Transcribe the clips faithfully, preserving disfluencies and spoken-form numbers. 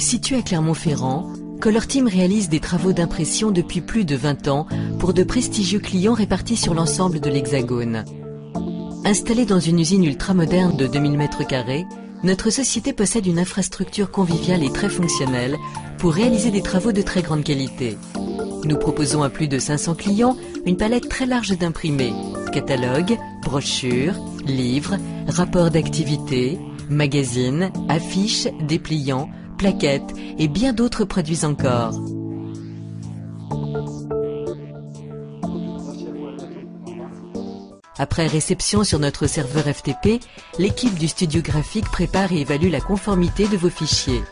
Situé à Clermont-Ferrand, Colorteam réalise des travaux d'impression depuis plus de vingt ans pour de prestigieux clients répartis sur l'ensemble de l'Hexagone. Installée dans une usine ultramoderne de deux mille mètres carrés, notre société possède une infrastructure conviviale et très fonctionnelle pour réaliser des travaux de très grande qualité. Nous proposons à plus de cinq cents clients une palette très large d'imprimés, catalogues, brochures, livres, rapports d'activité, magazines, affiches, dépliants, plaquettes et bien d'autres produits encore. Après réception sur notre serveur F T P, l'équipe du studio graphique prépare et évalue la conformité de vos fichiers.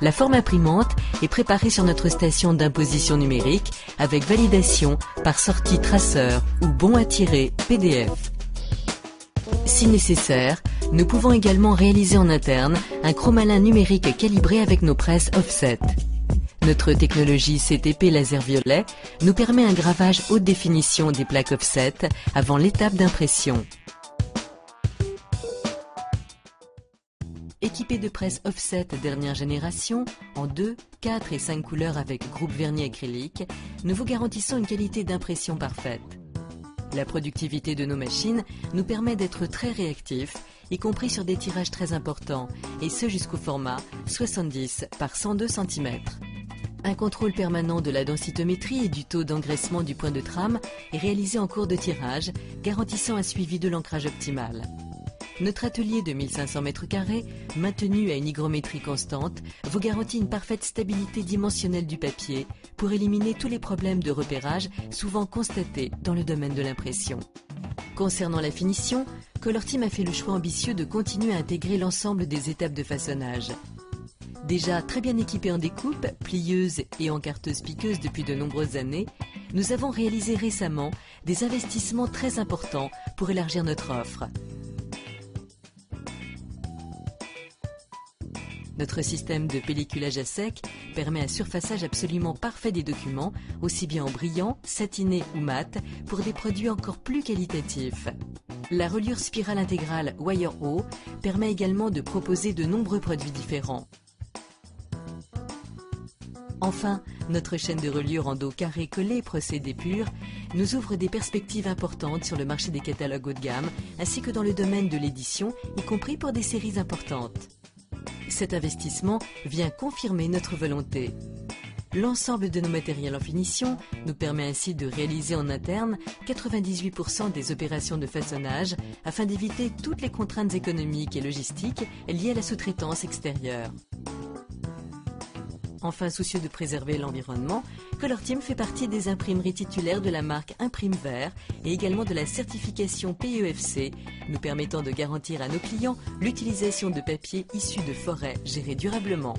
La forme imprimante est préparée sur notre station d'imposition numérique avec validation par sortie traceur ou bon à tirer P D F. Si nécessaire, nous pouvons également réaliser en interne un chromalin numérique calibré avec nos presses offset. Notre technologie C T P laser violet nous permet un gravage haute définition des plaques offset avant l'étape d'impression. Équipé de presses offset dernière génération, en deux, quatre et cinq couleurs avec groupe vernis acrylique, nous vous garantissons une qualité d'impression parfaite. La productivité de nos machines nous permet d'être très réactifs, y compris sur des tirages très importants, et ce jusqu'au format soixante-dix par cent deux centimètres. Un contrôle permanent de la densitométrie et du taux d'engraissement du point de trame est réalisé en cours de tirage, garantissant un suivi de l'ancrage optimal. Notre atelier de mille cinq cents mètres carrés, maintenu à une hygrométrie constante, vous garantit une parfaite stabilité dimensionnelle du papier pour éliminer tous les problèmes de repérage souvent constatés dans le domaine de l'impression. Concernant la finition, Colorteam a fait le choix ambitieux de continuer à intégrer l'ensemble des étapes de façonnage. Déjà très bien équipés en découpe, plieuse et encarteuse piqueuse depuis de nombreuses années, nous avons réalisé récemment des investissements très importants pour élargir notre offre. Notre système de pelliculage à sec permet un surfaçage absolument parfait des documents, aussi bien en brillant, satiné ou mat, pour des produits encore plus qualitatifs. La reliure spirale intégrale Wire-O permet également de proposer de nombreux produits différents. Enfin, notre chaîne de reliure en dos carré collé procédé pur nous ouvre des perspectives importantes sur le marché des catalogues haut de gamme ainsi que dans le domaine de l'édition, y compris pour des séries importantes. Cet investissement vient confirmer notre volonté. L'ensemble de nos matériels en finition nous permet ainsi de réaliser en interne quatre-vingt-dix-huit pour cent des opérations de façonnage afin d'éviter toutes les contraintes économiques et logistiques liées à la sous-traitance extérieure. Enfin, soucieux de préserver l'environnement, Colorteam fait partie des imprimeries titulaires de la marque Imprime Vert et également de la certification P E F C, nous permettant de garantir à nos clients l'utilisation de papier issu de forêts gérées durablement.